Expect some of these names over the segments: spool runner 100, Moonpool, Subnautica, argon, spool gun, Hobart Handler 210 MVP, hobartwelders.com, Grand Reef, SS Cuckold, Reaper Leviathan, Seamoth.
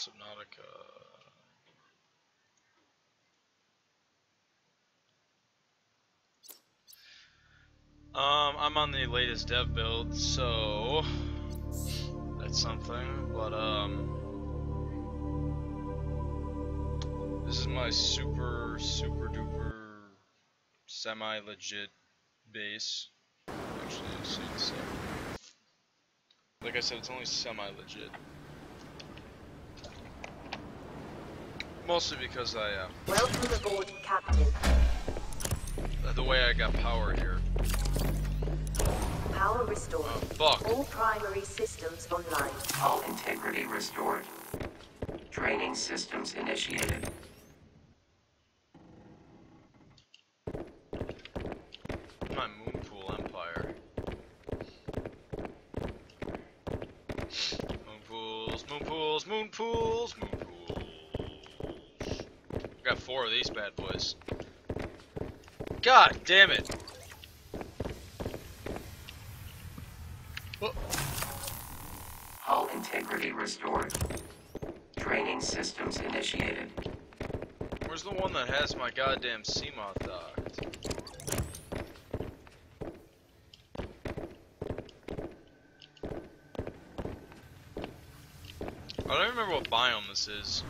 Subnautica. I'm on the latest dev build, so that's something, but this is my super duper semi-legit base. Actually, it's like I said, it's only semi-legit. Mostly because I welcome aboard, Captain. The way I got power here. Power restored. Fuck. All primary systems online. All integrity restored. Draining systems initiated. My Moonpool empire. Moonpools, moonpools, moonpools, moonpools. I got 4 of these bad boys. God damn it! All integrity restored. Training systems initiated. Where's the one that has my goddamn Seamoth docked? I don't remember what biome this is.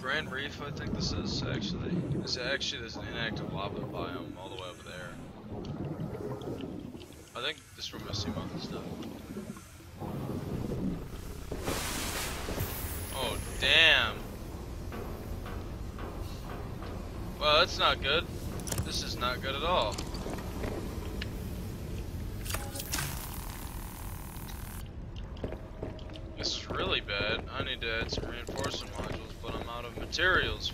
Grand Reef, I think this is, actually. There's an inactive lava biome all the way over there. I think this room is Seamoth stuff. Oh, damn. Well, that's not good. This is not good at all. This is really bad. I need to add some reinforcement modules, but I'm out of materials.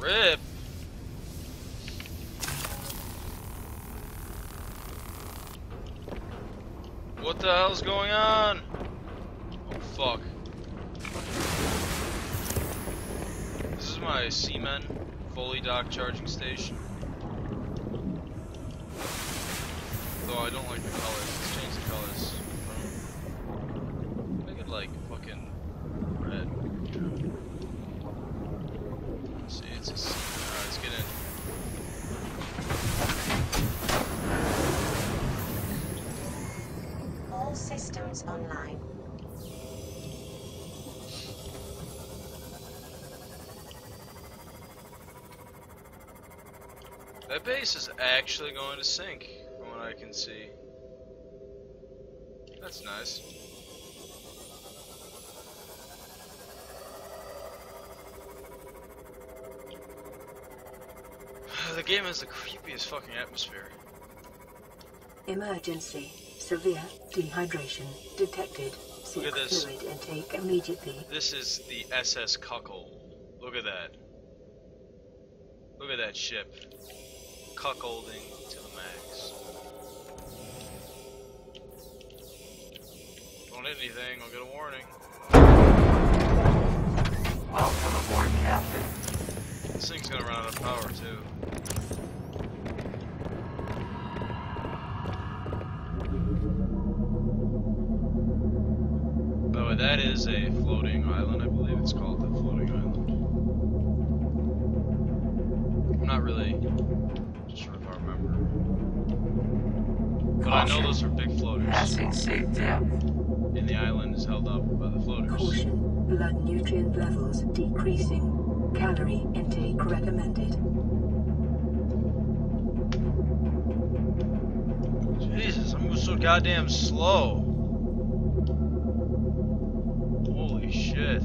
RIP! What the hell's going on? Oh fuck. This is my Seamen fully docked charging station. Though I don't like the colors, let's change the colors. Make it like fucking red. Let's see, it's a Seamen. Alright, let's get in. Systems online. That base is actually going to sink, from what I can see. That's nice. The game has the creepiest fucking atmosphere. Emergency. Severe dehydration detected. Look at this. Fluid intake immediately. This is the SS Cuckold. Look at that. Look at that ship. Cuckolding to the max. Don't hit anything, I'll get a warning. Welcome aboard, Captain. This thing's gonna run out of power, too. That is a floating island, I believe it's called the floating island. I'm not really sure if I remember. But I know those are big floaters. Passing safe depth. And the island is held up by the floaters. Caution. Blood nutrient levels decreasing. Calorie intake recommended. Jesus, I'm so goddamn slow. Shit.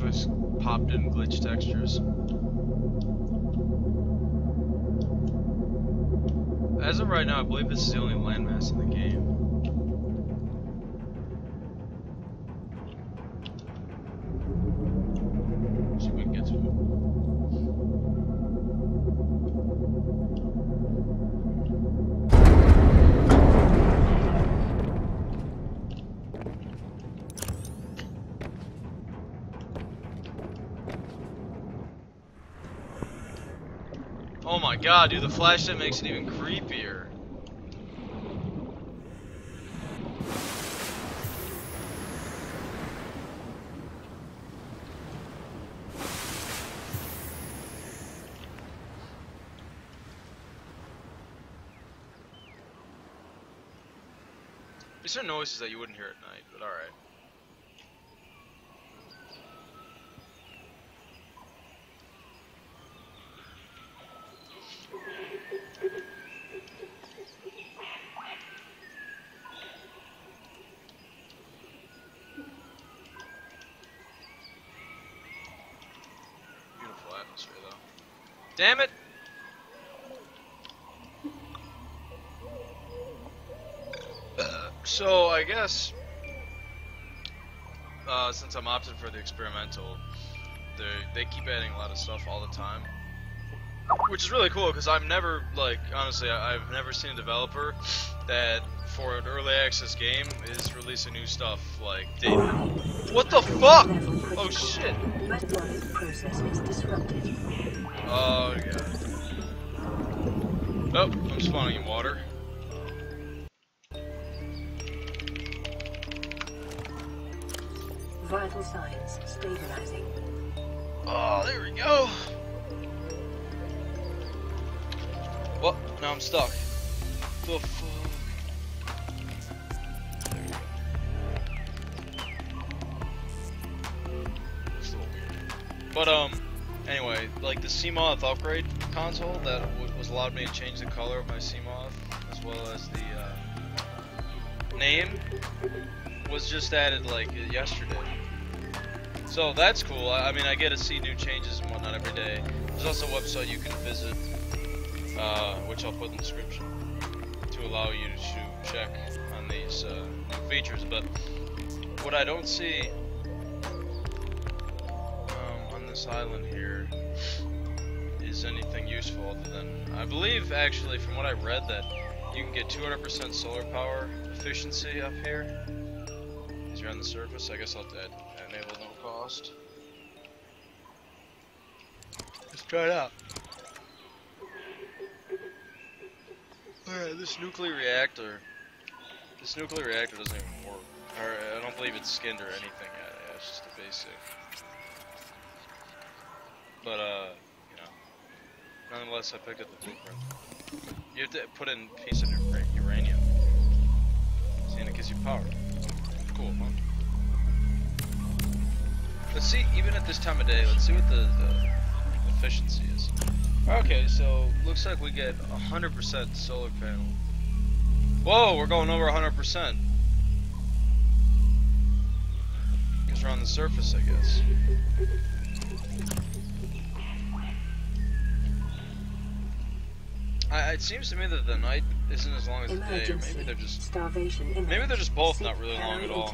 Just popped in glitch textures. As of right now, I believe this is the only landmass in the game. god, dude, the flashlight makes it even creepier. These are noises that you wouldn't hear at night, but alright. Beautiful atmosphere, though. Damn it! So I guess since I'm opting for the experimental, they keep adding a lot of stuff all the time, which is really cool because I've never, like, honestly, I've never seen a developer that for an early access game is releasing new stuff like daily. What the fuck? Oh shit! Oh yeah. Oh, I'm spawning in water. Vital signs stabilizing. Oh, there we go. Well, now I'm stuck. The fuck? There we go. It's a little weird. But, anyway, like the Seamoth upgrade console that was allowed me to change the color of my Seamoth as well as the name was just added like yesterday. So that's cool. I mean, I get to see new changes and whatnot every day. There's also a website you can visit, which I'll put in the description, to allow you to check on these new features. But what I don't see on this island here is anything useful other than, I believe actually from what I read, that you can get 200% solar power efficiency up here. You're on the surface. I guess I'll enable no cost. Let's try it out. Alright, this nuclear reactor doesn't even work. Alright, I don't believe it's skinned or anything. Yeah, it's just a basic. But you know, nonetheless, I picked up the blueprint. You have to put in a piece of uranium, and it gives you power. Cool, huh? Let's see, even at this time of day, let's see what the efficiency is. Okay, so looks like we get 100% solar panel. Whoa, we're going over 100%. Because we're on the surface, I guess. It seems to me that the night isn't as long as the day, or maybe they're just both not really long at all.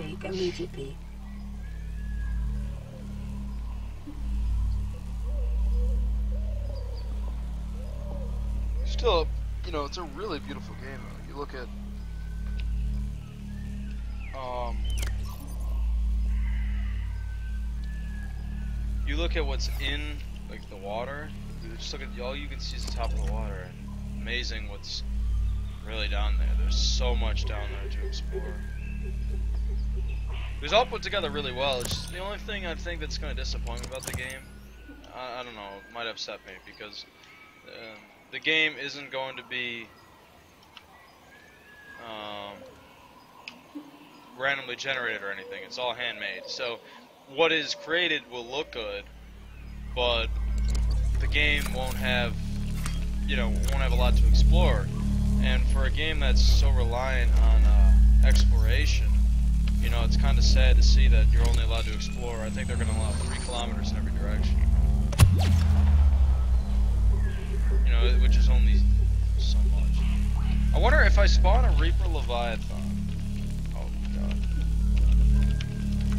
Still, you know, it's a really beautiful game. You look at what's in, like, the water. You just look at, all you can see is the top of the water. Amazing what's really down there. There's so much down there to explore. It was all put together really well. It's just the only thing I think that's going to disappoint me about the game. I don't know. It might upset me because the game isn't going to be randomly generated or anything. It's all handmade. So what is created will look good, but the game won't have, you know, won't have a lot to explore. And for a game that's so reliant on exploration, you know, it's kind of sad to see that you're only allowed to explore. I think they're going to allow 3 kilometers in every direction. You know, which is only so much. I wonder if I spawn a Reaper Leviathan. Oh god.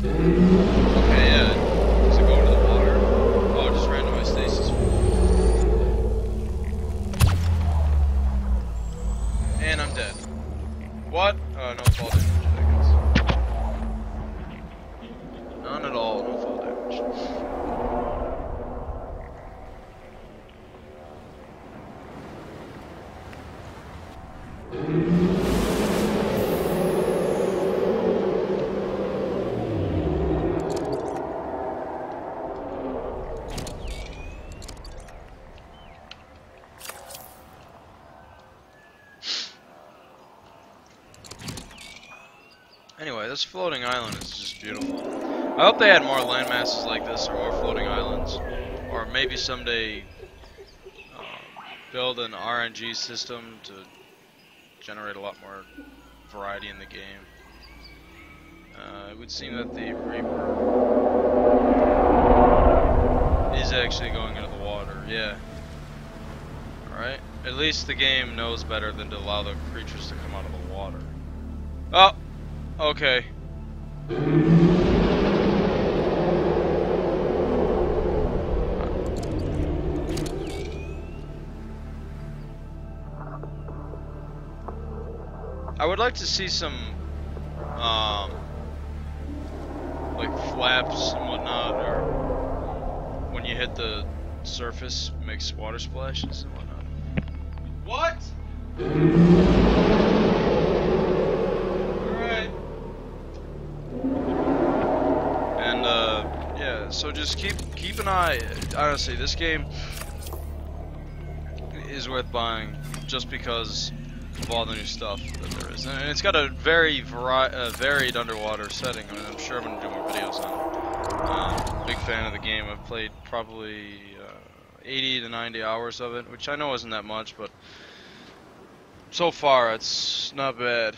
Okay, yeah. Does it go to the water? Oh, just randomized stasis. And I'm dead. What? No fall damage, I guess. None at all, no fall damage. Anyway, this floating island is just beautiful. I hope they had more land masses like this, or more floating islands, or maybe someday build an RNG system to generate a lot more variety in the game. It would seem that the Reaper is actually going into the water, yeah. Alright, at least the game knows better than to allow the creatures to come out of the water. Oh! Okay. I would like to see some like flaps and whatnot, or when you hit the surface makes water splashes and whatnot. What? Alright. And yeah, so just keep an eye. Honestly, this game is worth buying just because of all the new stuff that there is, and it's got a very varied underwater setting. I mean, I'm sure I'm gonna do more videos on it. Big fan of the game. I've played probably 80 to 90 hours of it, which I know isn't that much, but so far it's not bad.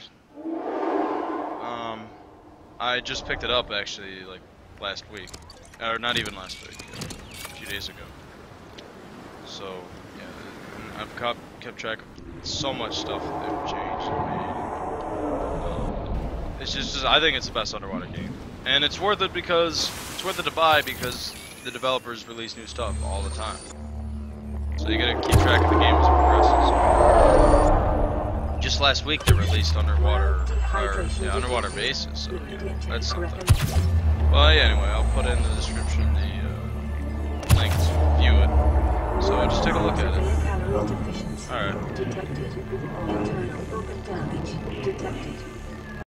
I just picked it up actually like last week, or not even last week, a few days ago. So yeah, I've kept track of so much stuff that they've changed and made. It's just, I think it's the best underwater game, and it's worth it because it's worth it to buy because the developers release new stuff all the time. So you gotta keep track of the game as it progresses. Just last week they released underwater, or yeah, underwater bases. So yeah, that's something. Well, yeah, anyway, I'll put in the description the link to view it. So just take a look at it. Alright. Detected. Internal organ damage detected.